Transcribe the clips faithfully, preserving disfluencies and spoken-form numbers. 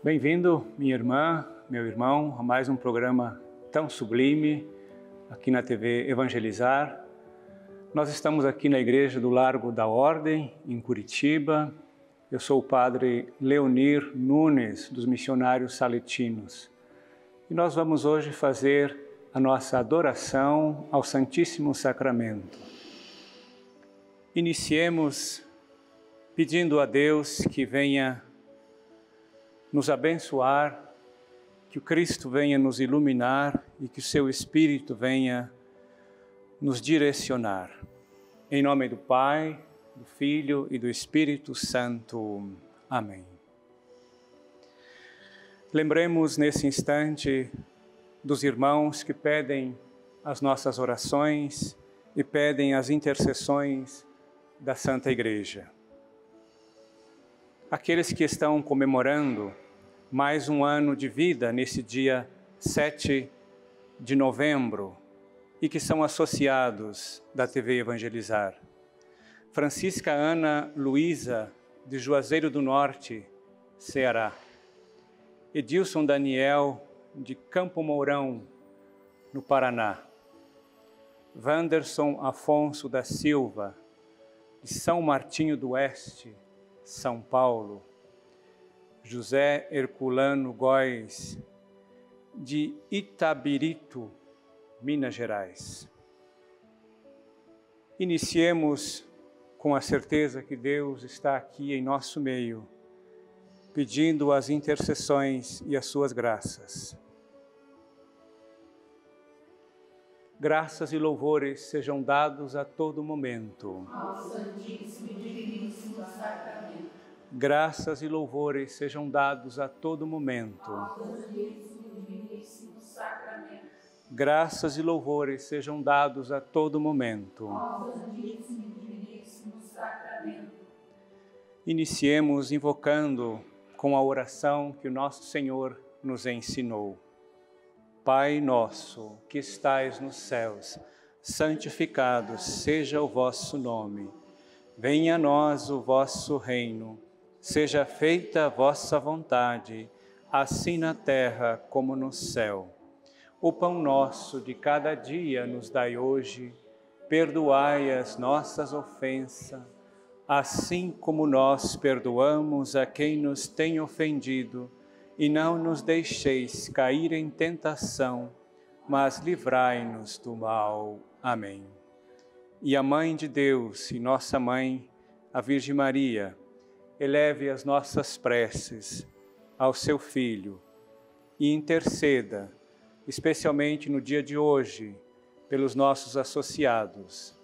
Bem-vindo, minha irmã, meu irmão, a mais um programa tão sublime aqui na T V Evangelizar. Nós estamos aqui na Igreja do Largo da Ordem, em Curitiba. Eu sou o Padre Leonir Nunes, dos missionários saletinos. E nós vamos hoje fazer a nossa adoração ao Santíssimo Sacramento. Iniciemos pedindo a Deus que venha nos abençoar, que o Cristo venha nos iluminar e que o seu Espírito venha nos direcionar. Em nome do Pai, do Filho e do Espírito Santo. Amém. Lembremos nesse instante dos irmãos que pedem as nossas orações e pedem as intercessões da Santa Igreja. Aqueles que estão comemorando mais um ano de vida nesse dia sete de novembro e que são associados da T V Evangelizar. Francisca Ana Luísa, de Juazeiro do Norte, Ceará. Edilson Daniel, de Campo Mourão, no Paraná. Wanderson Afonso da Silva, de São Martinho do Oeste, São Paulo. José Herculano Góes, de Itabirito, Minas Gerais. Iniciemos com a certeza que Deus está aqui em nosso meio, pedindo as intercessões e as suas graças. Graças e louvores sejam dados a todo momento ao Santíssimo e Diviníssimo Sacramento. Graças e louvores sejam dados a todo momento ao Santíssimo e Diviníssimo Sacramento. Graças e louvores sejam dados a todo momento ao Santíssimo e Diviníssimo Sacramento. Iniciemos invocando com a oração que o nosso Senhor nos ensinou. Pai nosso, que estais nos céus, santificado seja o vosso nome. Venha a nós o vosso reino. Seja feita a vossa vontade, assim na terra como no céu. O pão nosso de cada dia nos dai hoje. Perdoai as nossas ofensas, assim como nós perdoamos a quem nos tem ofendido. E não nos deixeis cair em tentação, mas livrai-nos do mal. Amém. E a Mãe de Deus e Nossa Mãe, a Virgem Maria, eleve as nossas preces ao seu Filho e interceda, especialmente no dia de hoje, pelos nossos associados.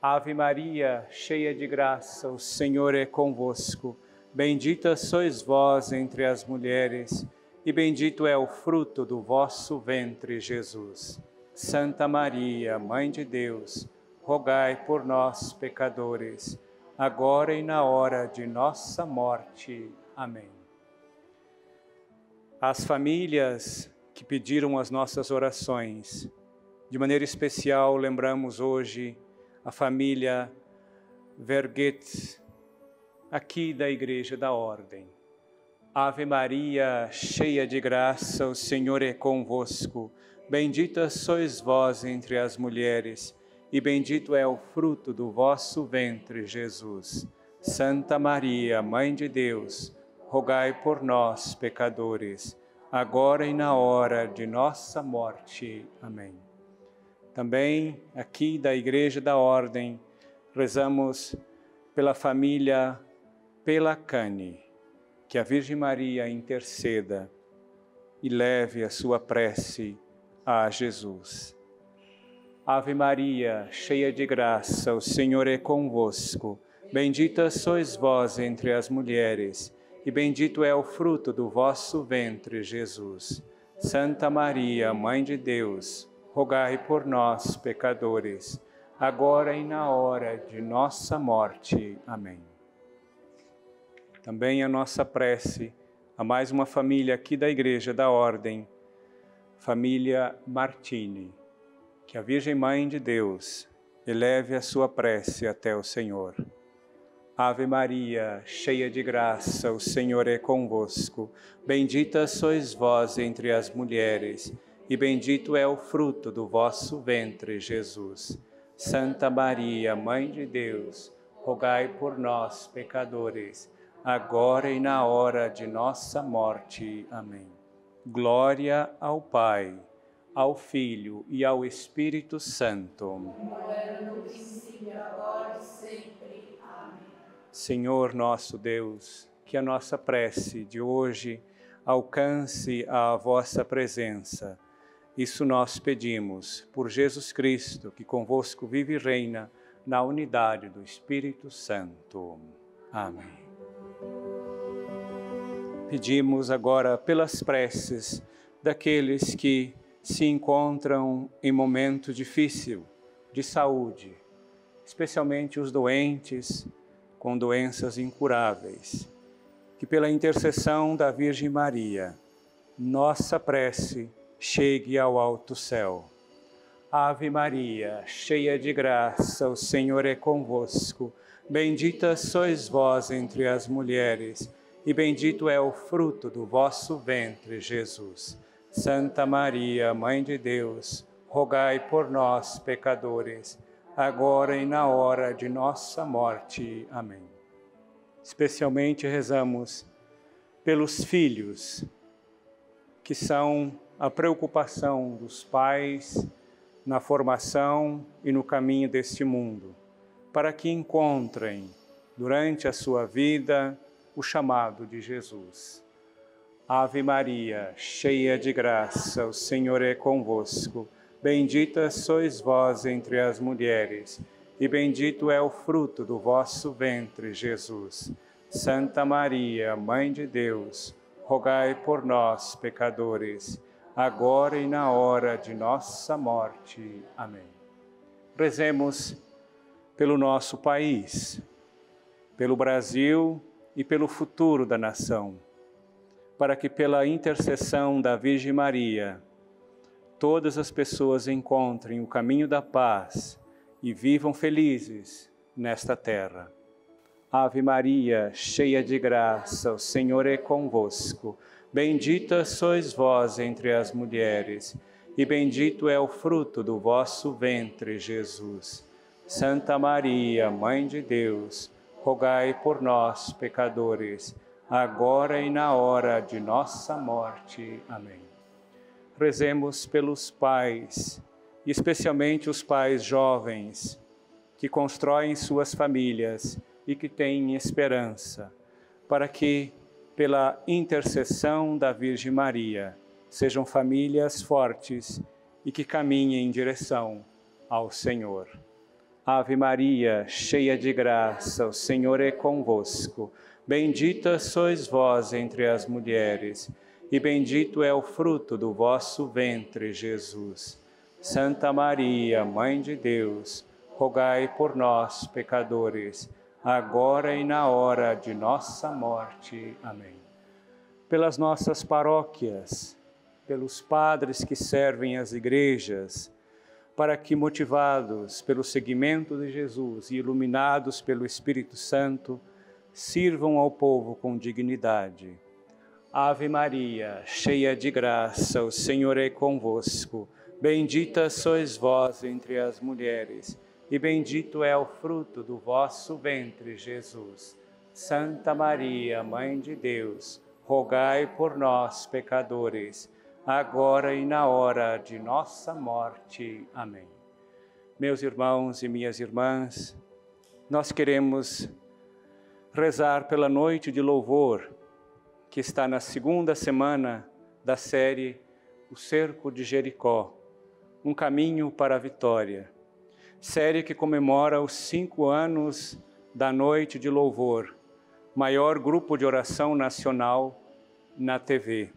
Ave Maria, cheia de graça, o Senhor é convosco. Bendita sois vós entre as mulheres, e bendito é o fruto do vosso ventre, Jesus. Santa Maria, Mãe de Deus, rogai por nós, pecadores, agora e na hora de nossa morte. Amém. As famílias que pediram as nossas orações, de maneira especial lembramos hoje a família Verguete, aqui da Igreja da Ordem. Ave Maria, cheia de graça, o Senhor é convosco. Bendita sois vós entre as mulheres, e bendito é o fruto do vosso ventre, Jesus. Santa Maria, Mãe de Deus, rogai por nós, pecadores, agora e na hora de nossa morte. Amém. Também, aqui da Igreja da Ordem, rezamos pela família Pelacani, que a Virgem Maria interceda e leve a sua prece a Jesus. Ave Maria, cheia de graça, o Senhor é convosco. Bendita sois vós entre as mulheres, e bendito é o fruto do vosso ventre, Jesus. Santa Maria, Mãe de Deus, rogai por nós, pecadores, agora e na hora de nossa morte. Amém. Também a nossa prece a mais uma família aqui da Igreja da Ordem, família Martini, que a Virgem Mãe de Deus eleve a sua prece até o Senhor. Ave Maria, cheia de graça, o Senhor é convosco. Bendita sois vós entre as mulheres, e bendito é o fruto do vosso ventre, Jesus. Santa Maria, Mãe de Deus, rogai por nós, pecadores, agora e na hora de nossa morte. Amém. Glória ao Pai, ao Filho e ao Espírito Santo. Como era no princípio, agora e sempre. Amém. Senhor nosso Deus, que a nossa prece de hoje alcance a vossa presença. Isso nós pedimos por Jesus Cristo, que convosco vive e reina na unidade do Espírito Santo. Amém. Pedimos agora pelas preces daqueles que se encontram em momento difícil de saúde, especialmente os doentes com doenças incuráveis, que pela intercessão da Virgem Maria, nossa prece chegue ao alto céu. Ave Maria, cheia de graça, o Senhor é convosco. Bendita sois vós entre as mulheres, e bendito é o fruto do vosso ventre, Jesus. Santa Maria, Mãe de Deus, rogai por nós, pecadores, agora e na hora de nossa morte. Amém. Especialmente rezamos pelos filhos, que são a preocupação dos pais na formação e no caminho deste mundo, para que encontrem, durante a sua vida, o chamado de Jesus. Ave Maria, cheia de graça, o Senhor é convosco. Bendita sois vós entre as mulheres, e bendito é o fruto do vosso ventre, Jesus. Santa Maria, Mãe de Deus, rogai por nós, pecadores, agora e na hora de nossa morte. Amém. Rezemos pelo nosso país, pelo Brasil, e pelo futuro da nação, para que pela intercessão da Virgem Maria, todas as pessoas encontrem o caminho da paz e vivam felizes nesta terra. Ave Maria, cheia de graça, o Senhor é convosco. Bendita sois vós entre as mulheres, e bendito é o fruto do vosso ventre, Jesus. Santa Maria, Mãe de Deus, rogai por nós, pecadores, agora e na hora de nossa morte. Amém. Rezemos pelos pais, especialmente os pais jovens, que constroem suas famílias e que têm esperança, para que, pela intercessão da Virgem Maria, sejam famílias fortes e que caminhem em direção ao Senhor. Ave Maria, cheia de graça, o Senhor é convosco. Bendita sois vós entre as mulheres, e bendito é o fruto do vosso ventre, Jesus. Santa Maria, Mãe de Deus, rogai por nós, pecadores, agora e na hora de nossa morte. Amém. Pelas nossas paróquias, pelos padres que servem as igrejas, para que, motivados pelo seguimento de Jesus e iluminados pelo Espírito Santo, sirvam ao povo com dignidade. Ave Maria, cheia de graça, o Senhor é convosco. Bendita sois vós entre as mulheres, e bendito é o fruto do vosso ventre, Jesus. Santa Maria, Mãe de Deus, rogai por nós, pecadores, agora e na hora de nossa morte. Amém. Meus irmãos e minhas irmãs, nós queremos rezar pela noite de louvor, que está na segunda semana da série O Cerco de Jericó, Um Caminho para a Vitória, série que comemora os cinco anos da Noite de Louvor, maior grupo de oração nacional na T V.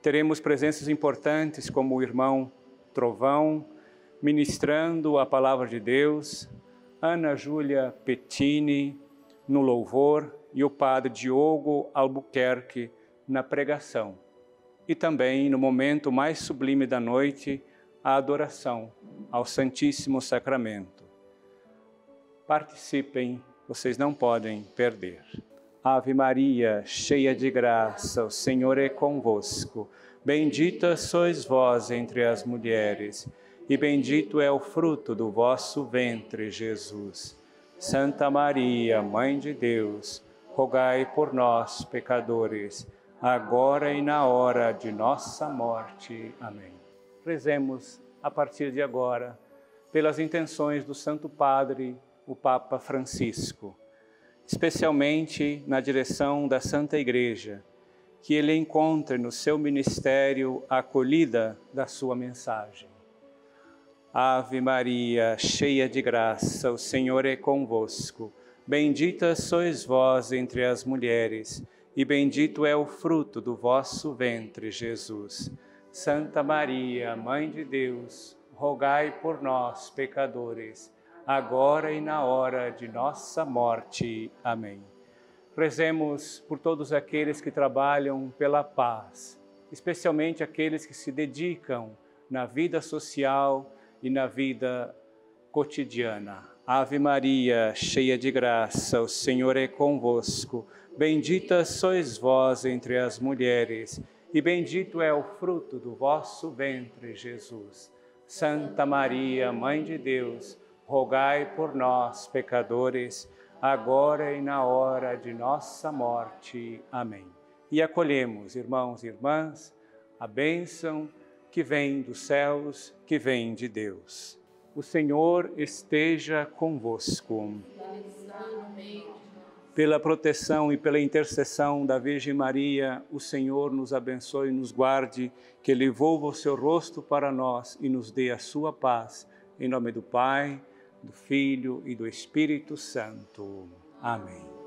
Teremos presenças importantes como o irmão Trovão, ministrando a Palavra de Deus, Ana Julia Petini no louvor e o padre Diogo Albuquerque na pregação. E também, no momento mais sublime da noite, a adoração ao Santíssimo Sacramento. Participem vocês não podem perder. Ave Maria, cheia de graça, o Senhor é convosco. Bendita sois vós entre as mulheres, e bendito é o fruto do vosso ventre, Jesus. Santa Maria, Mãe de Deus, rogai por nós, pecadores, agora e na hora de nossa morte. Amém. Rezemos, a partir de agora, pelas intenções do Santo Padre, o Papa Francisco, especialmente na direção da Santa Igreja, que ele encontre no seu ministério a acolhida da sua mensagem. Ave Maria, cheia de graça, o Senhor é convosco. Bendita sois vós entre as mulheres, e bendito é o fruto do vosso ventre, Jesus. Santa Maria, Mãe de Deus, rogai por nós, pecadores, agora e na hora de nossa morte. Amém. Rezemos por todos aqueles que trabalham pela paz, especialmente aqueles que se dedicam na vida social e na vida cotidiana. Ave Maria, cheia de graça, o Senhor é convosco. Bendita sois vós entre as mulheres, e bendito é o fruto do vosso ventre, Jesus. Santa Maria, Mãe de Deus, rogai por nós, pecadores, agora e na hora de nossa morte. Amém. E acolhemos, irmãos e irmãs, a bênção que vem dos céus, que vem de Deus. O Senhor esteja convosco. Pela proteção e pela intercessão da Virgem Maria, o Senhor nos abençoe e nos guarde, que Ele volva o seu rosto para nós e nos dê a sua paz. Em nome do Pai, do Filho e do Espírito Santo. Amém.